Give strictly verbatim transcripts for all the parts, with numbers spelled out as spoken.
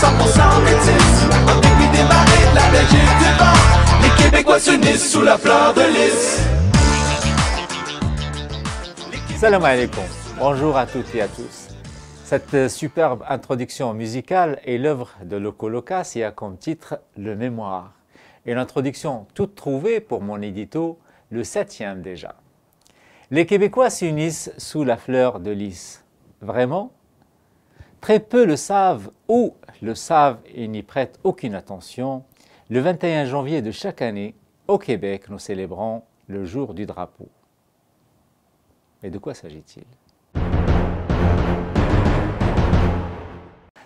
cent pour cent métis, en début des marées de la Belgique du Nord, les Québécois s'unissent sous la fleur de lys. Salam alaikum, bonjour à toutes et à tous. Cette superbe introduction musicale est l'œuvre de Loco Locas et a comme titre Le Mémoire. Et l'introduction toute trouvée pour mon édito, le septième déjà. Les Québécois s'unissent sous la fleur de lys. Vraiment? Très peu le savent ou le savent et n'y prêtent aucune attention. Le vingt et un janvier de chaque année, au Québec, nous célébrons le jour du drapeau. Mais de quoi s'agit-il?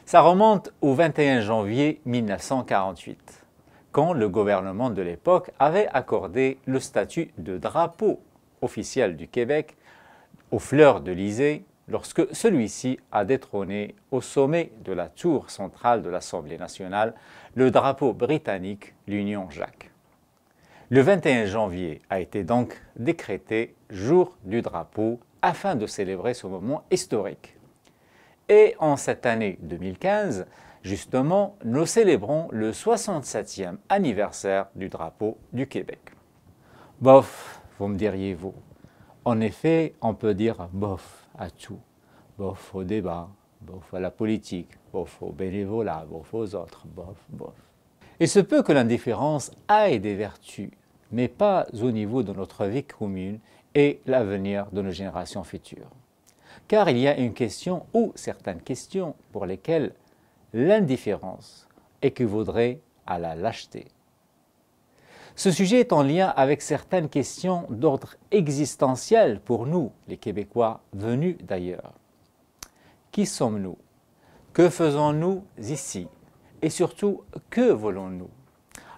Ça remonte au vingt et un janvier mille neuf cent quarante-huit, quand le gouvernement de l'époque avait accordé le statut de drapeau officiel du Québec aux fleurs de lys, lorsque celui-ci a détrôné au sommet de la tour centrale de l'Assemblée nationale le drapeau britannique, l'Union Jack. Le vingt et un janvier a été donc décrété jour du drapeau afin de célébrer ce moment historique. Et en cette année deux mille quinze, justement, nous célébrons le soixante-septième anniversaire du drapeau du Québec. Bof, vous me diriez-vous. En effet, on peut dire bof à tout. Bof au débat, bof à la politique, bof au bénévolat, bof aux autres, bof, bof. Il se peut que l'indifférence aille des vertus, mais pas au niveau de notre vie commune et l'avenir de nos générations futures. Car il y a une question ou certaines questions pour lesquelles l'indifférence équivaudrait à la lâcheté. Ce sujet est en lien avec certaines questions d'ordre existentiel pour nous, les Québécois venus d'ailleurs. Qui sommes-nous? Que faisons-nous ici? Et surtout, que voulons-nous?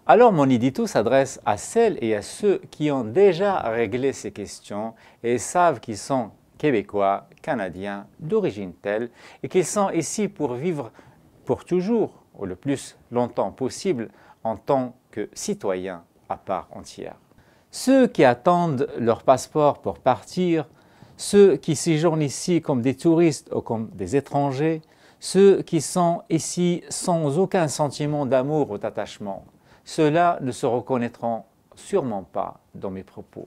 Alors mon édito s'adresse à celles et à ceux qui ont déjà réglé ces questions et savent qu'ils sont Québécois, Canadiens, d'origine telle, et qu'ils sont ici pour vivre pour toujours, ou le plus longtemps possible, en tant que citoyens à part entière. Ceux qui attendent leur passeport pour partir, ceux qui séjournent ici comme des touristes ou comme des étrangers, ceux qui sont ici sans aucun sentiment d'amour ou d'attachement, ceux-là ne se reconnaîtront sûrement pas dans mes propos.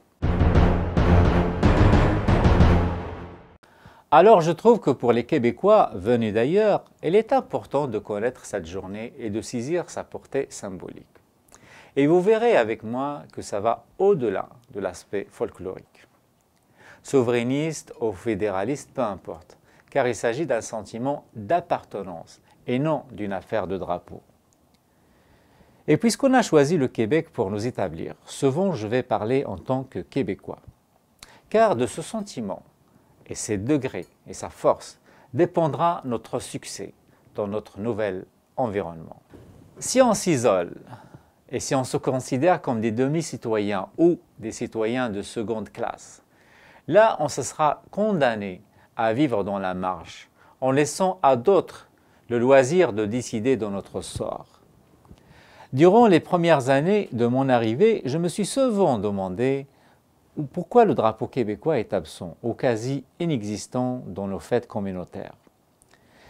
Alors je trouve que pour les Québécois venus d'ailleurs, il est important de connaître cette journée et de saisir sa portée symbolique. Et vous verrez avec moi que ça va au-delà de l'aspect folklorique. Souverainiste ou fédéraliste, peu importe, car il s'agit d'un sentiment d'appartenance et non d'une affaire de drapeau. Et puisqu'on a choisi le Québec pour nous établir, souvent je vais parler en tant que Québécois. Car de ce sentiment, et ses degrés et sa force dépendra notre succès dans notre nouvel environnement. Si on s'isole et si on se considère comme des demi-citoyens ou des citoyens de seconde classe, là on se sera condamné à vivre dans la marge, en laissant à d'autres le loisir de décider de notre sort. Durant les premières années de mon arrivée, je me suis souvent demandé pourquoi le drapeau québécois est absent ou quasi inexistant dans nos fêtes communautaires.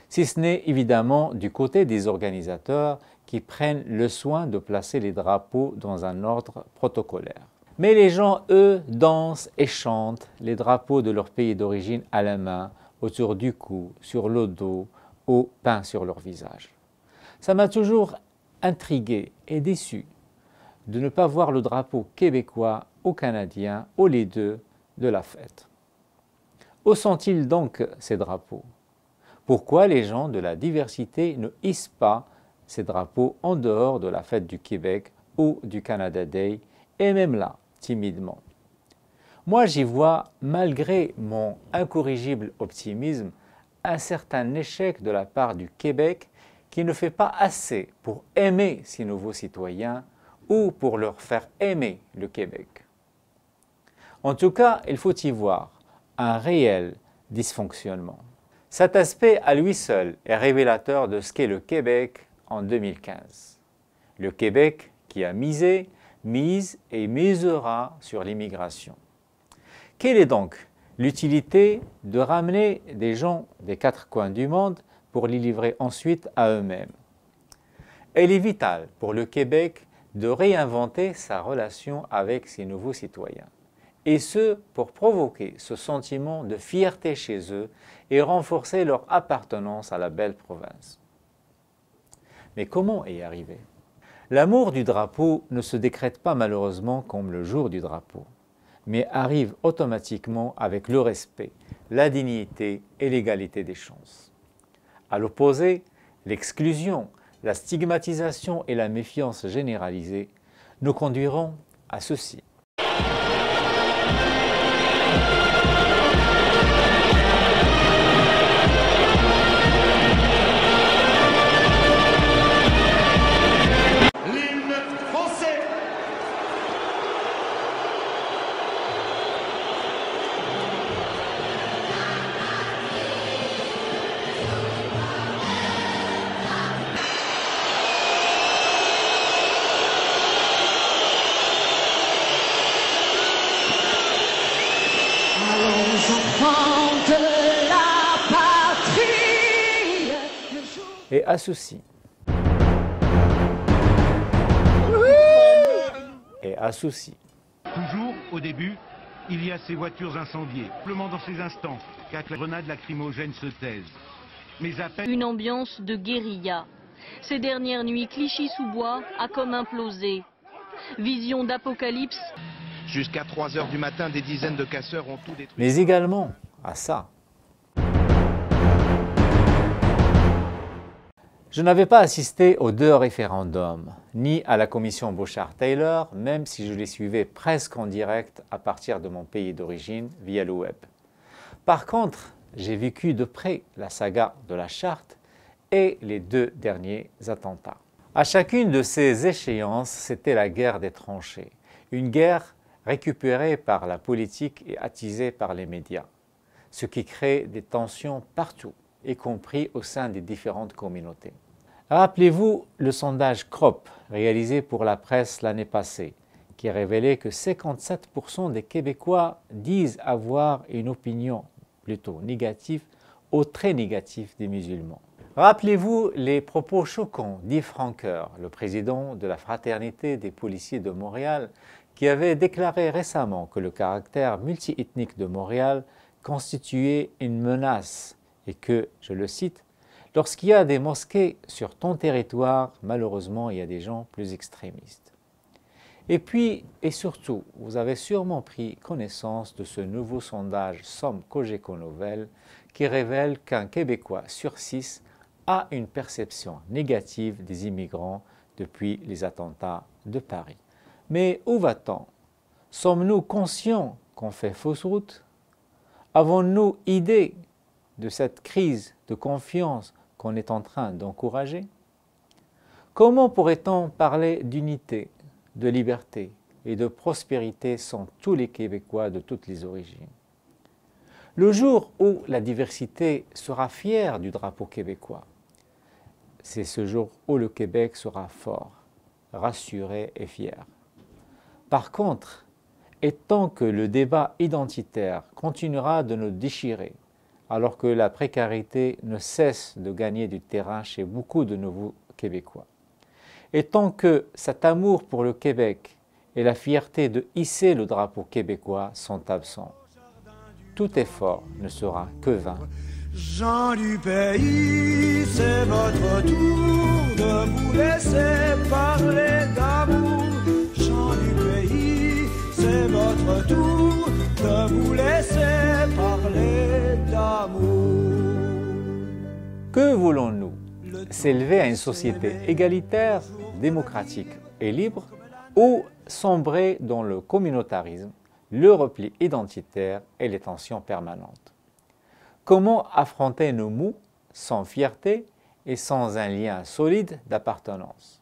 Si ce n'est évidemment du côté des organisateurs qui prennent le soin de placer les drapeaux dans un ordre protocolaire. Mais les gens, eux, dansent et chantent les drapeaux de leur pays d'origine à la main, autour du cou, sur le dos ou peints sur leur visage. Ça m'a toujours intrigué et déçu de ne pas voir le drapeau québécois aux Canadiens, aux les deux, de la fête. Où sont-ils donc ces drapeaux? Pourquoi les gens de la diversité ne hissent pas ces drapeaux en dehors de la fête du Québec ou du Canada Day, et même là, timidement? Moi j'y vois, malgré mon incorrigible optimisme, un certain échec de la part du Québec qui ne fait pas assez pour aimer ses nouveaux citoyens ou pour leur faire aimer le Québec. En tout cas, il faut y voir un réel dysfonctionnement. Cet aspect à lui seul est révélateur de ce qu'est le Québec en deux mille quinze. Le Québec qui a misé, mise et misera sur l'immigration. Quelle est donc l'utilité de ramener des gens des quatre coins du monde pour les livrer ensuite à eux-mêmes, elle est vitale pour le Québec de réinventer sa relation avec ses nouveaux citoyens. Et ce, pour provoquer ce sentiment de fierté chez eux et renforcer leur appartenance à la belle province. Mais comment y arriver? L'amour du drapeau ne se décrète pas malheureusement comme le jour du drapeau, mais arrive automatiquement avec le respect, la dignité et l'égalité des chances. À l'opposé, l'exclusion, la stigmatisation et la méfiance généralisée nous conduiront à ceci. Et à ceci. Et à ceci. Toujours, au début, il y a ces voitures incendiées. Simplement dans ces instants, qu'à la grenade lacrymogène se taise. Mais à peine... Une ambiance de guérilla. Ces dernières nuits, Clichy-sous-Bois a comme implosé. Vision d'apocalypse. Jusqu'à trois heures du matin, des dizaines de casseurs ont tout détruit. Mais également à ça. Je n'avais pas assisté aux deux référendums, ni à la commission Bouchard-Taylor, même si je les suivais presque en direct à partir de mon pays d'origine via le web. Par contre, j'ai vécu de près la saga de la Charte et les deux derniers attentats. À chacune de ces échéances, c'était la guerre des tranchées, une guerre récupérée par la politique et attisée par les médias, ce qui crée des tensions partout, y compris au sein des différentes communautés. Rappelez-vous le sondage C R O P réalisé pour la presse l'année passée, qui révélait que cinquante-sept pour cent des Québécois disent avoir une opinion plutôt négative ou très négative des musulmans. Rappelez-vous les propos choquants d'Yves Francoeur, le président de la Fraternité des policiers de Montréal, qui avait déclaré récemment que le caractère multiethnique de Montréal constituait une menace et que, je le cite, lorsqu'il y a des mosquées sur ton territoire, malheureusement, il y a des gens plus extrémistes. Et puis, et surtout, vous avez sûrement pris connaissance de ce nouveau sondage Somme Cogeco Nouvelle qui révèle qu'un Québécois sur six a une perception négative des immigrants depuis les attentats de Paris. Mais où va-t-on? Sommes-nous conscients qu'on fait fausse route? Avons-nous idée de cette crise de confiance qu'on est en train d'encourager? Comment pourrait-on parler d'unité, de liberté et de prospérité sans tous les Québécois de toutes les origines? Le jour où la diversité sera fière du drapeau québécois, c'est ce jour où le Québec sera fort, rassuré et fier. Par contre, et tant que le débat identitaire continuera de nous déchirer, alors que la précarité ne cesse de gagner du terrain chez beaucoup de nouveaux Québécois. Et tant que cet amour pour le Québec et la fierté de hisser le drapeau québécois sont absents, tout effort ne sera que vain. Gens du pays, c'est votre tour de vous laisser parler d'amour. Gens du pays, c'est votre tour de vous laisser parler d'amour. Que voulons-nous? S'élever à une société égalitaire, démocratique et libre, ou sombrer dans le communautarisme, le repli identitaire et les tensions permanentes? Comment affronter nos maux sans fierté et sans un lien solide d'appartenance?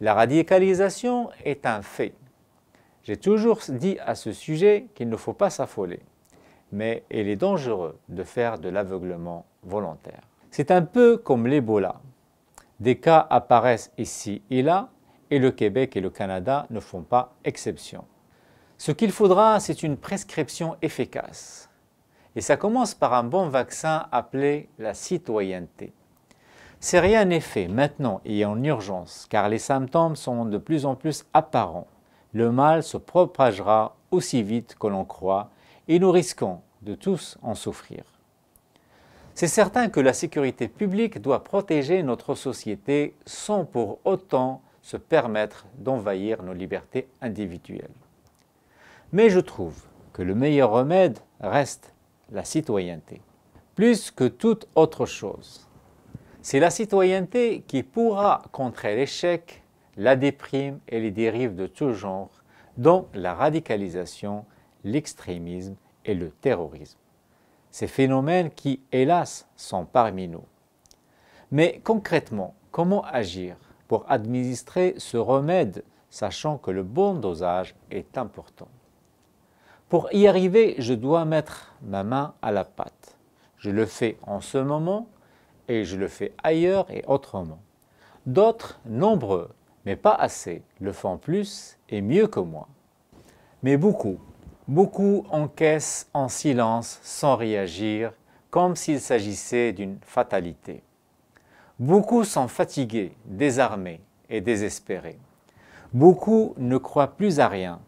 La radicalisation est un fait. J'ai toujours dit à ce sujet qu'il ne faut pas s'affoler, mais il est dangereux de faire de l'aveuglement volontaire. C'est un peu comme l'Ebola. Des cas apparaissent ici et là, et le Québec et le Canada ne font pas exception. Ce qu'il faudra, c'est une prescription efficace. Et ça commence par un bon vaccin appelé la citoyenneté. Si rien n'est fait maintenant et en urgence, car les symptômes sont de plus en plus apparents, le mal se propagera aussi vite que l'on croit et nous risquons de tous en souffrir. C'est certain que la sécurité publique doit protéger notre société sans pour autant se permettre d'envahir nos libertés individuelles. Mais je trouve que le meilleur remède reste la citoyenneté, plus que toute autre chose. C'est la citoyenneté qui pourra contrer l'échec, la déprime et les dérives de tout genre, dont la radicalisation, l'extrémisme et le terrorisme. Ces phénomènes qui, hélas, sont parmi nous. Mais concrètement, comment agir pour administrer ce remède, sachant que le bon dosage est important? Pour y arriver, je dois mettre ma main à la pâte. Je le fais en ce moment, et je le fais ailleurs et autrement. D'autres, nombreux, mais pas assez, le font plus et mieux que moi. Mais beaucoup, beaucoup encaissent en silence, sans réagir, comme s'il s'agissait d'une fatalité. Beaucoup sont fatigués, désarmés et désespérés. Beaucoup ne croient plus à rien,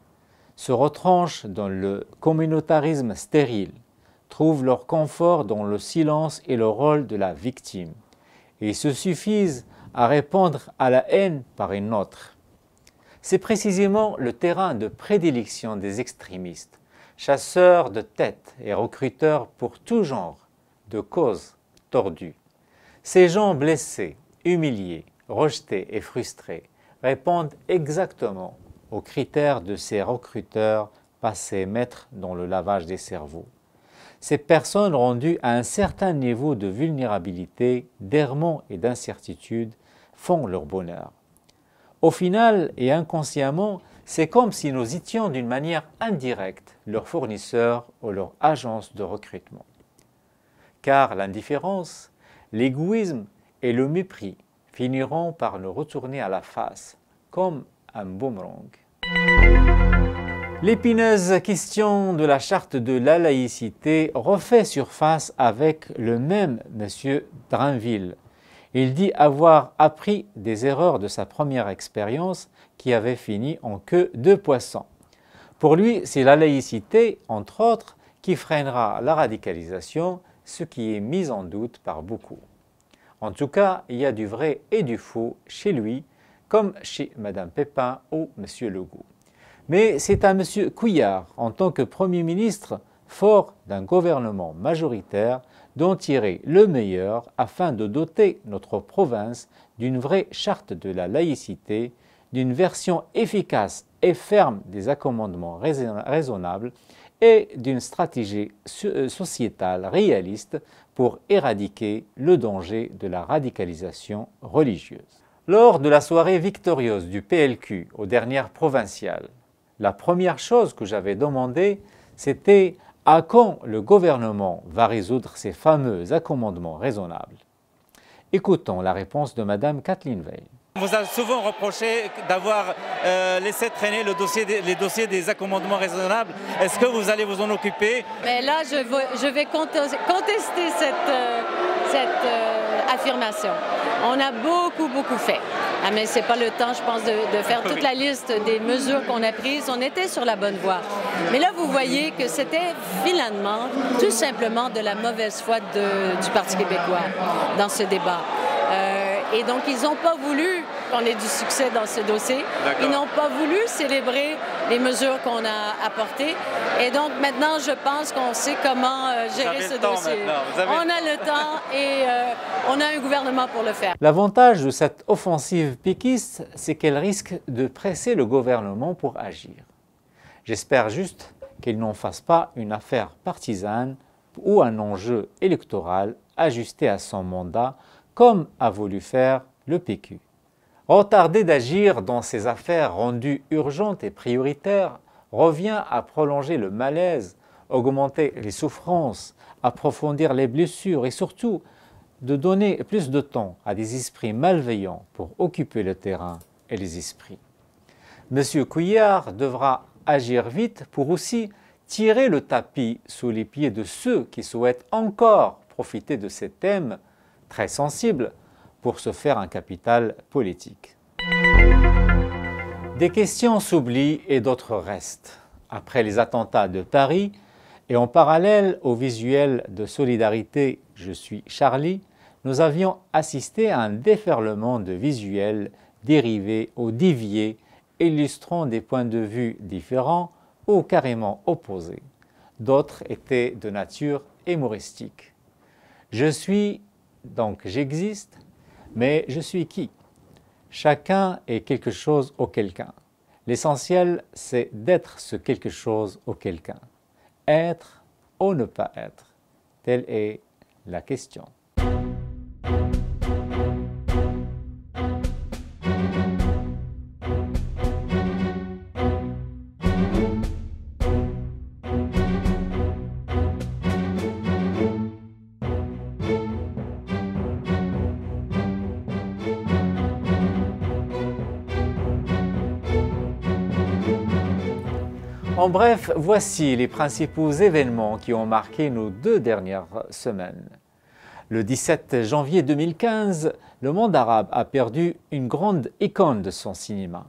se retranchent dans le communautarisme stérile, trouvent leur confort dans le silence et le rôle de la victime, et se suffisent à répondre à la haine par une autre. C'est précisément le terrain de prédilection des extrémistes, chasseurs de têtes et recruteurs pour tout genre de causes tordues. Ces gens blessés, humiliés, rejetés et frustrés répondent exactement aux critères de ces recruteurs passés maîtres dans le lavage des cerveaux. Ces personnes rendues à un certain niveau de vulnérabilité, d'errement et d'incertitude font leur bonheur. Au final et inconsciemment, c'est comme si nous étions d'une manière indirecte leurs fournisseurs ou leur agence de recrutement. Car l'indifférence, l'égoïsme et le mépris finiront par nous retourner à la face, comme un boomerang. L'épineuse question de la charte de la laïcité refait surface avec le même M. Drainville. Il dit avoir appris des erreurs de sa première expérience qui avait fini en queue de poisson. Pour lui, c'est la laïcité, entre autres, qui freinera la radicalisation, ce qui est mis en doute par beaucoup. En tout cas, il y a du vrai et du faux chez lui, comme chez Mme Pépin ou M. Legault. Mais c'est à M. Couillard, en tant que Premier ministre, fort d'un gouvernement majoritaire, d'en tirer le meilleur afin de doter notre province d'une vraie charte de la laïcité, d'une version efficace et ferme des accommodements raisonnables et d'une stratégie sociétale réaliste pour éradiquer le danger de la radicalisation religieuse. Lors de la soirée victorieuse du P L Q aux dernières provinciales, la première chose que j'avais demandé, c'était à quand le gouvernement va résoudre ces fameux accommodements raisonnables. Écoutons la réponse de Mme Kathleen Weil. On vous a souvent reproché d'avoir euh, laissé traîner le dossier des, les dossiers des accommodements raisonnables. Est-ce que vous allez vous en occuper? Mais là, je vais, je vais contester cette, euh, cette euh, affirmation. On a beaucoup, beaucoup fait. Ah, mais ce n'est pas le temps, je pense, de, de faire toute la liste des mesures qu'on a prises. On était sur la bonne voie. Mais là, vous voyez que c'était finalement tout simplement de la mauvaise foi de, du Parti québécois dans ce débat. Euh, et donc, ils n'ont pas voulu qu'on ait du succès dans ce dossier. Ils n'ont pas voulu célébrer les mesures qu'on a apportées. Et donc, maintenant, je pense qu'on sait comment euh, gérer ce dossier. Avez... On a le temps et euh, on a un gouvernement pour le faire. L'avantage de cette offensive péquiste, c'est qu'elle risque de presser le gouvernement pour agir. J'espère juste qu'ils n'en fassent pas une affaire partisane ou un enjeu électoral ajusté à son mandat, comme a voulu faire le P Q. Retarder d'agir dans ces affaires rendues urgentes et prioritaires revient à prolonger le malaise, augmenter les souffrances, approfondir les blessures et surtout de donner plus de temps à des esprits malveillants pour occuper le terrain et les esprits. M. Couillard devra agir vite pour aussi tirer le tapis sous les pieds de ceux qui souhaitent encore profiter de ces thèmes très sensibles pour se faire un capital politique. Des questions s'oublient et d'autres restent. Après les attentats de Paris, et en parallèle au visuel de solidarité « Je suis Charlie », nous avions assisté à un déferlement de visuels dérivés ou déviés, illustrant des points de vue différents ou carrément opposés. D'autres étaient de nature humoristique. Je suis, donc j'existe, mais je suis qui? Chacun est quelque chose ou quelqu'un. L'essentiel, c'est d'être ce quelque chose ou quelqu'un. Être ou ne pas être, telle est la question. En bref, voici les principaux événements qui ont marqué nos deux dernières semaines. Le dix-sept janvier deux mille quinze, le monde arabe a perdu une grande icône de son cinéma.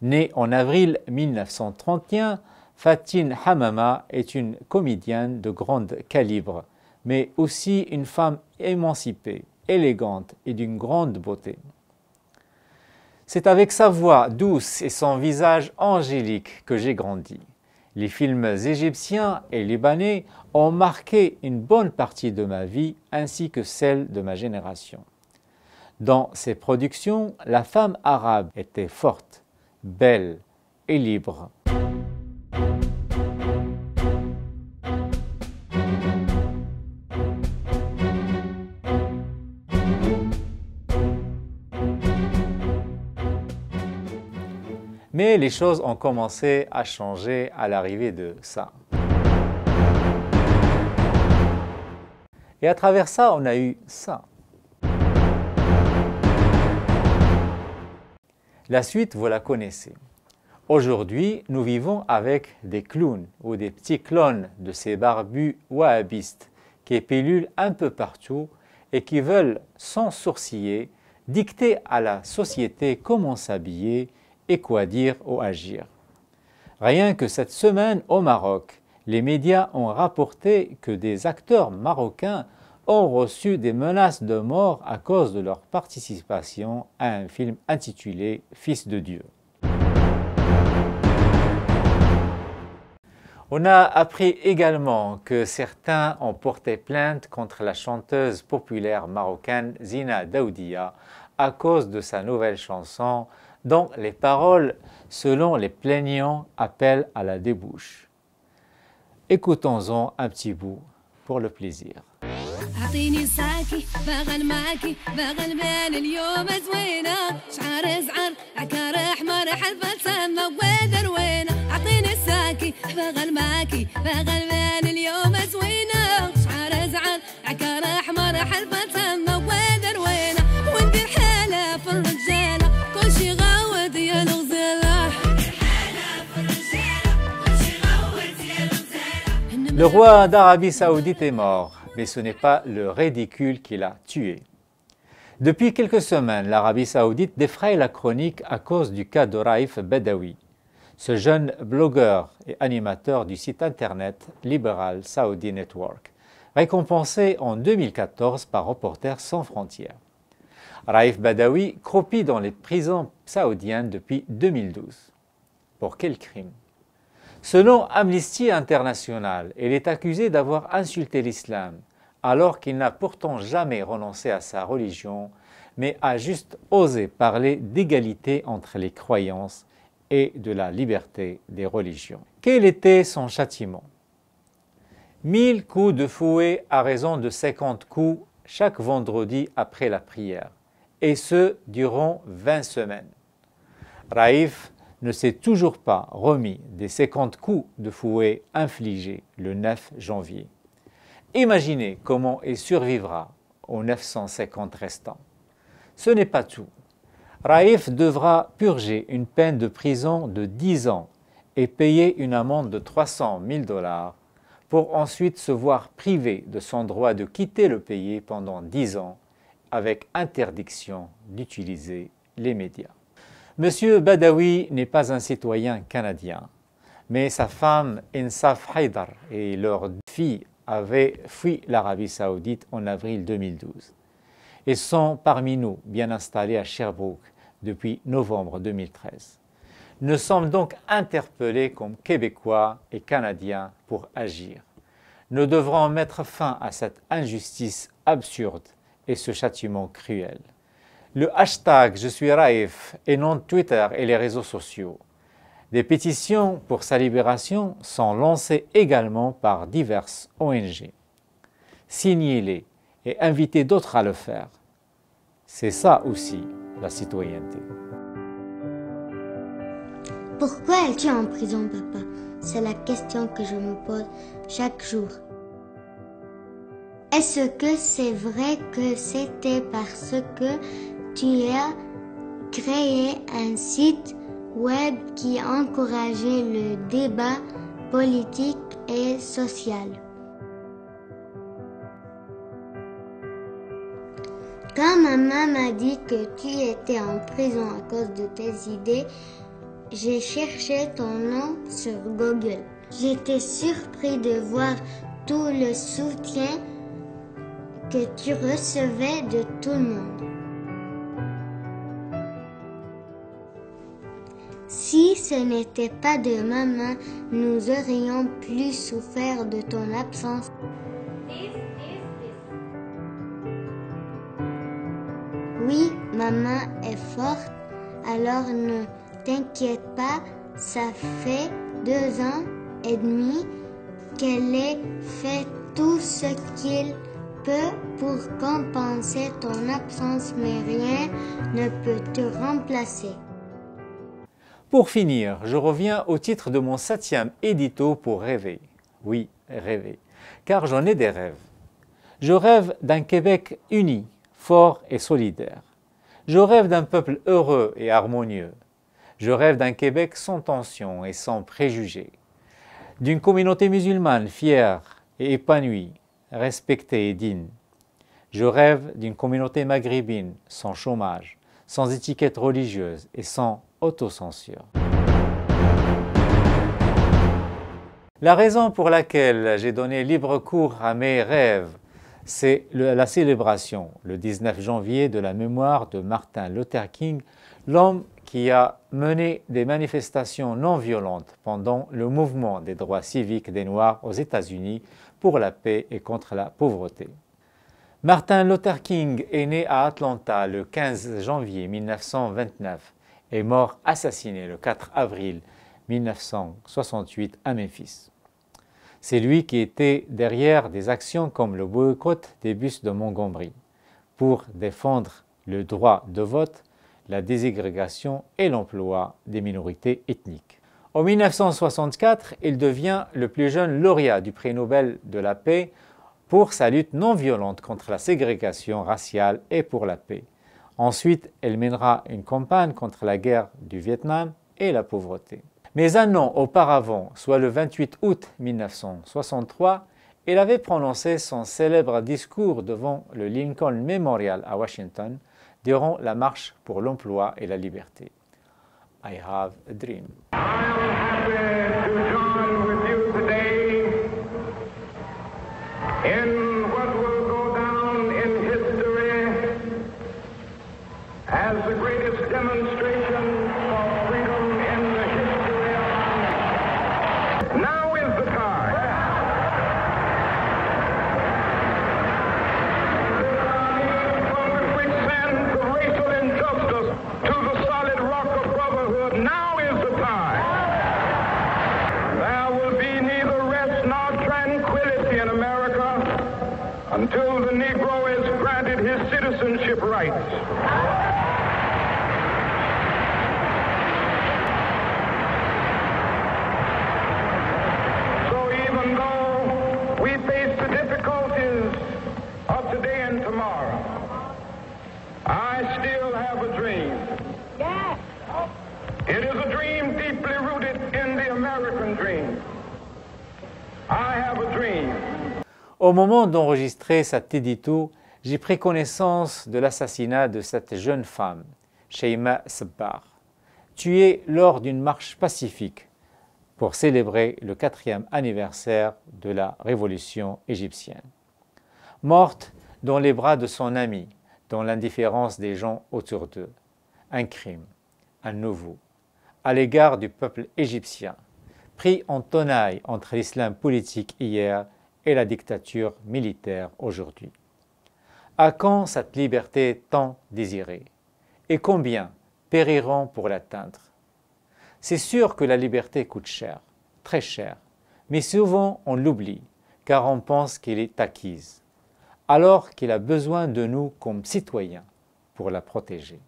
Née en avril mille neuf cent trente et un, Fatine Hamama est une comédienne de grand calibre, mais aussi une femme émancipée, élégante et d'une grande beauté. C'est avec sa voix douce et son visage angélique que j'ai grandi. Les films égyptiens et libanais ont marqué une bonne partie de ma vie ainsi que celle de ma génération. Dans ces productions, la femme arabe était forte, belle et libre. Mais les choses ont commencé à changer à l'arrivée de ça. Et à travers ça, on a eu ça. La suite, vous la connaissez. Aujourd'hui, nous vivons avec des clowns ou des petits clones de ces barbus wahhabistes qui pilulent un peu partout et qui veulent, sans sourciller, dicter à la société comment s'habiller et quoi dire ou agir. Rien que cette semaine au Maroc, les médias ont rapporté que des acteurs marocains ont reçu des menaces de mort à cause de leur participation à un film intitulé « Fils de Dieu ». On a appris également que certains ont porté plainte contre la chanteuse populaire marocaine Zina Daoudia à cause de sa nouvelle chanson dont les paroles, selon les plaignants, appellent à la débauche. Écoutons-en un petit bout pour le plaisir. Le roi d'Arabie Saoudite est mort, mais ce n'est pas le ridicule qui l'a tué. Depuis quelques semaines, l'Arabie Saoudite défraye la chronique à cause du cas de Raif Badawi, ce jeune blogueur et animateur du site internet Liberal Saudi Network, récompensé en deux mille quatorze par Reporters sans frontières. Raif Badawi croupit dans les prisons saoudiennes depuis deux mille douze. Pour quel crime? Selon Amnesty International, il est accusé d'avoir insulté l'islam, alors qu'il n'a pourtant jamais renoncé à sa religion, mais a juste osé parler d'égalité entre les croyances et de la liberté des religions. Quel était son châtiment? mille coups de fouet à raison de cinquante coups chaque vendredi après la prière, et ce durant vingt semaines. Raif ne s'est toujours pas remis des cinquante coups de fouet infligés le neuf janvier. Imaginez comment il survivra aux neuf cent cinquante restants. Ce n'est pas tout. Raif devra purger une peine de prison de dix ans et payer une amende de trois cent mille dollars pour ensuite se voir privé de son droit de quitter le pays pendant dix ans avec interdiction d'utiliser les médias. Monsieur Badawi n'est pas un citoyen canadien, mais sa femme Ensaf Haïdar et leur fille avaient fui l'Arabie saoudite en avril deux mille douze et sont parmi nous bien installés à Sherbrooke depuis novembre deux mille treize. Nous sommes donc interpellés comme Québécois et Canadiens pour agir. Nous devrons mettre fin à cette injustice absurde et ce châtiment cruel. Le hashtag Je suis Raif et non Twitter et les réseaux sociaux. Des pétitions pour sa libération sont lancées également par diverses O N G. Signez-les et invitez d'autres à le faire. C'est ça aussi la citoyenneté. Pourquoi es-tu en prison, papa? C'est la question que je me pose chaque jour. Est-ce que c'est vrai que c'était parce que tu as créé un site web qui encourageait le débat politique et social? Quand maman m'a dit que tu étais en prison à cause de tes idées, j'ai cherché ton nom sur Google. J'étais surpris de voir tout le soutien que tu recevais de tout le monde. Si ce n'était pas de maman, nous aurions plus souffert de ton absence. Oui, maman est forte, alors ne t'inquiète pas, ça fait deux ans et demi qu'elle ait fait tout ce qu'il peut pour compenser ton absence, mais rien ne peut te remplacer. Pour finir, je reviens au titre de mon septième édito pour rêver. Oui, rêver, car j'en ai des rêves. Je rêve d'un Québec uni, fort et solidaire. Je rêve d'un peuple heureux et harmonieux. Je rêve d'un Québec sans tension et sans préjugés. D'une communauté musulmane fière et épanouie, respectée et digne. Je rêve d'une communauté maghrébine sans chômage, sans étiquette religieuse et sans autocensure. La raison pour laquelle j'ai donné libre cours à mes rêves, c'est la célébration, le dix-neuf janvier, de la mémoire de Martin Luther King, l'homme qui a mené des manifestations non violentes pendant le mouvement des droits civiques des Noirs aux États-Unis pour la paix et contre la pauvreté. Martin Luther King est né à Atlanta le quinze janvier mille neuf cent vingt-neuf et mort assassiné le quatre avril mille neuf cent soixante-huit à Memphis. C'est lui qui était derrière des actions comme le boycott des bus de Montgomery pour défendre le droit de vote, la déségrégation et l'emploi des minorités ethniques. En mille neuf cent soixante-quatre, il devient le plus jeune lauréat du prix Nobel de la paix pour sa lutte non violente contre la ségrégation raciale et pour la paix. Ensuite, elle mènera une campagne contre la guerre du Vietnam et la pauvreté. Mais un an auparavant, soit le vingt-huit août mille neuf cent soixante-trois, elle avait prononcé son célèbre discours devant le Lincoln Memorial à Washington, durant la marche pour l'emploi et la liberté. I have a dream. I am happy to join with you today in what will go down in history as the greatest demonstration of freedom in the history of man. Now is the time. Until the Negro is granted his citizenship rights. So even though we face the difficulties of today and tomorrow, I still have a dream. Yes. It is a dream deeply rooted in the American dream. I have a dream. Au moment d'enregistrer cet édito, j'ai pris connaissance de l'assassinat de cette jeune femme, Shaima Sabagh, tuée lors d'une marche pacifique pour célébrer le quatrième anniversaire de la révolution égyptienne. Morte dans les bras de son ami, dans l'indifférence des gens autour d'eux. Un crime, un nouveau, à l'égard du peuple égyptien, pris en tenaille entre l'islam politique hier et la dictature militaire aujourd'hui. À quand cette liberté tant désirée? Et combien périront pour l'atteindre? C'est sûr que la liberté coûte cher, très cher, mais souvent on l'oublie, car on pense qu'elle est acquise, alors qu'il a besoin de nous comme citoyens pour la protéger.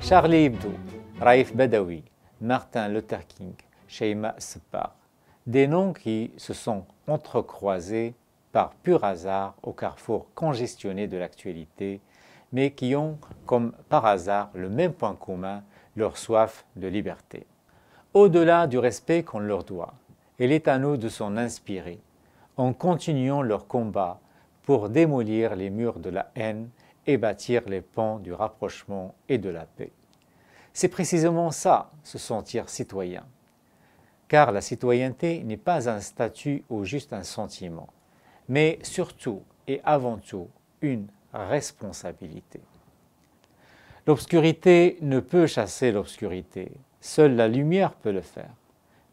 Charlie Hebdo, Raif Badawi, Martin Luther King, Shaima Sabagh, des noms qui se sont entrecroisés par pur hasard au carrefour congestionné de l'actualité, mais qui ont, comme par hasard, le même point commun, leur soif de liberté. Au-delà du respect qu'on leur doit, il est à nous de s'en inspirer, en continuant leur combat pour démolir les murs de la haine et bâtir les ponts du rapprochement et de la paix. C'est précisément ça, se sentir citoyen. Car la citoyenneté n'est pas un statut ou juste un sentiment, mais surtout et avant tout une responsabilité. L'obscurité ne peut chasser l'obscurité, seule la lumière peut le faire.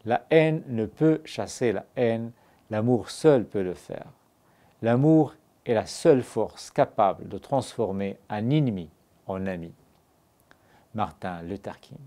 La haine ne peut chasser la haine, l'amour seul peut le faire. L'amour est la seule force capable de transformer un ennemi en ami. Martin Luther King.